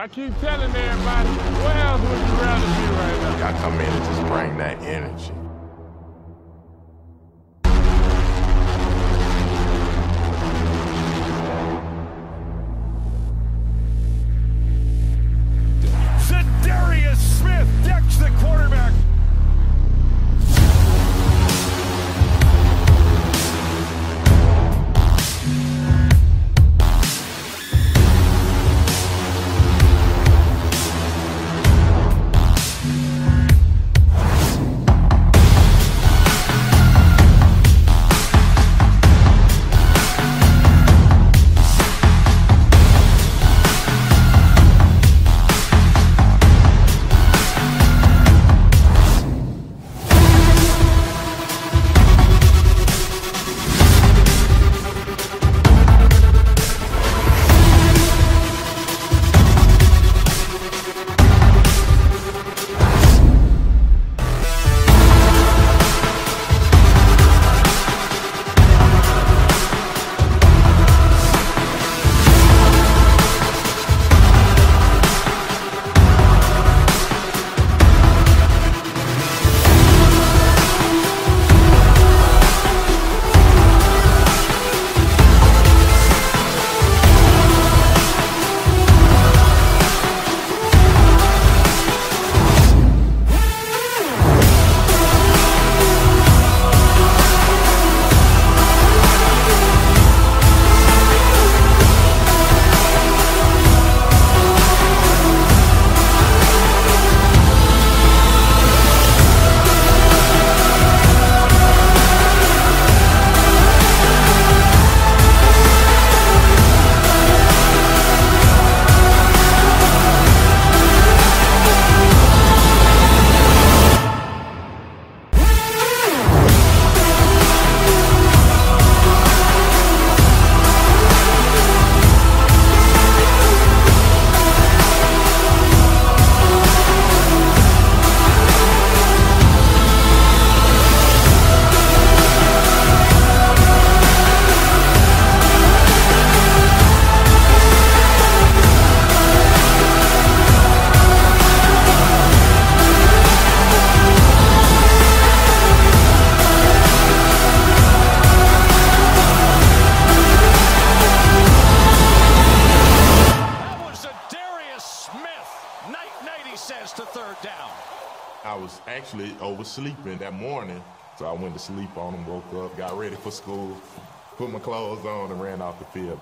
I keep telling everybody, where else would you rather be right now? Y'all come in and just bring that energy. I was actually oversleeping that morning, so I went to sleep on him, woke up, got ready for school, put my clothes on, and ran off the field.